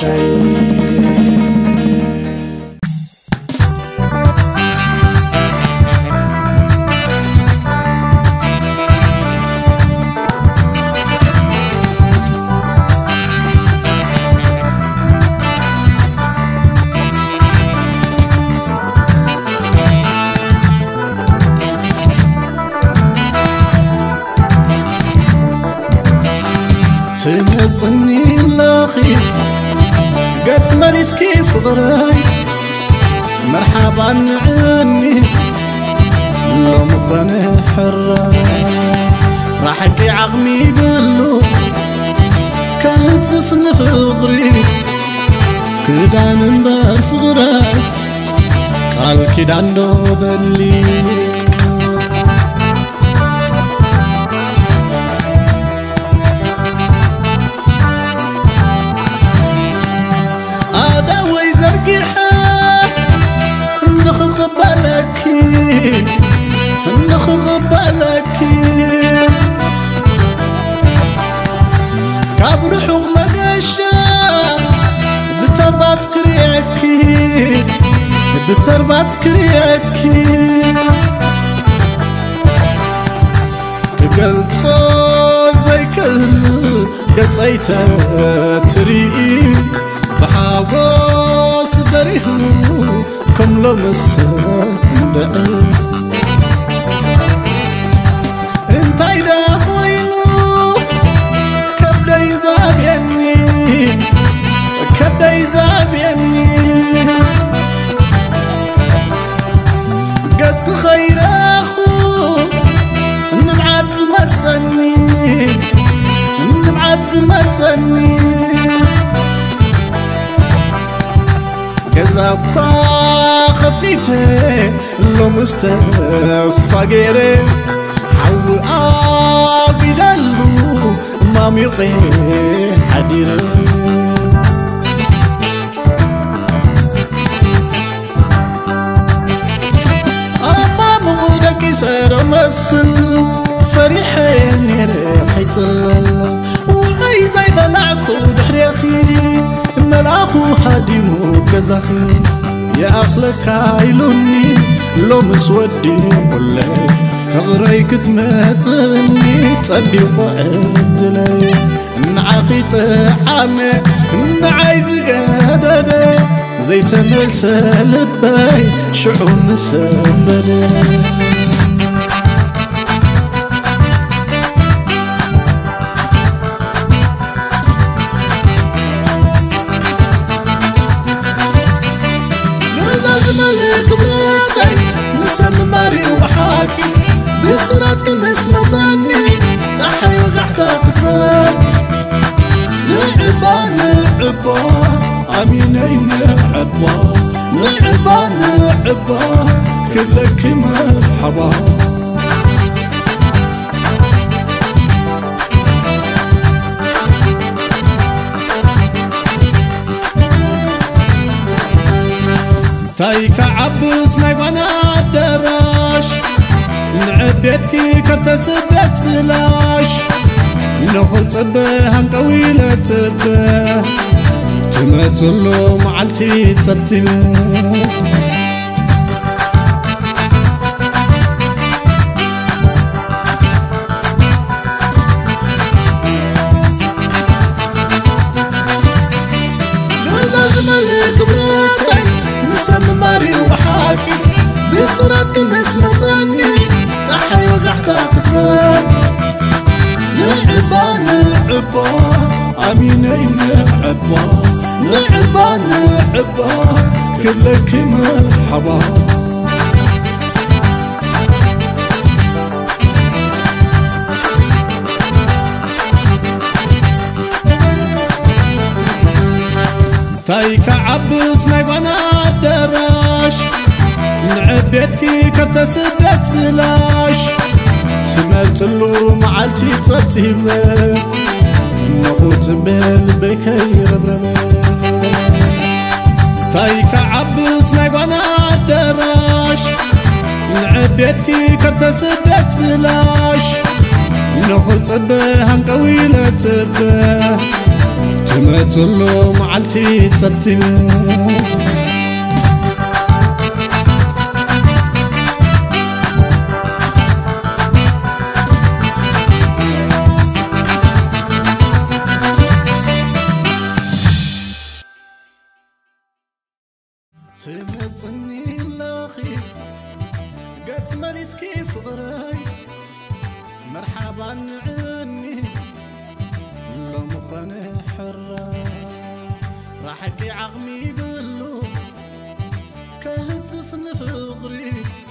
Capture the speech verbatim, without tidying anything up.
شيء. تنهضني الأخير قد مريس كيف ضراي مرحبا عني لو مخاني حراي راح اكي عغمي بلو كاسس نفضري كدان انبار فغراي قال كدان دو بلي نخذ بالك كابر حق مغشا بتربات كريعكي بتربات كريعكي قلب زي كل قطيته تري بحاوس بريهم كم لمس انت ايده ويلو كبدا يزعب يني كبدا يزعب يني قصك خير اخو نبعد زمتني نبعد زمتني قزاقا خفيته لو مستصفى غيري حو عابدالو مامي قيه حديري أما مغدك سار مصل فريحيني ريحة الله وغي زي بلعكو بحريخي ملاخو حديمو كزخي يا أخلك عيلوني لو مسودي ملاي فغريك تماتني تصدي وعدلي نعاقيت عامي نعايز قادري زي تمل سلباي شعور نسبلي بصرات كمس مصاني صحي وقحتك فان نعبا نعبا عميني نعبا نعبا نعبا كلك مرحبا تايك عبوس نايبانا الدراش نعديتكي كرتسدت بلاش نخل صبها نقويلة تبه تمتلو معالتي تبتمه نزاز ملك براتي نسم ماري وحاكي بصرات كمس مصاني صحي وقحتك فان نعبا نعبا عميني نعبا نعبا نعبا كلك مرحبا تايك عبوس نايبانا الدراش نعديتكي كرتسدت بلاش سمعتلو معالتي ترتيبه نخوت بالبيك يربرمه تايك عبوس نايبانا الدراش نعديتكي كرتسدت بلاش نخوت بها نقويلة تبه له معلتي صبتي تمتني لاخي قد مانيس كيف غراي مرحبا عني لو مخاني حرة راح اكي عغمي بلو كهسس نفغري.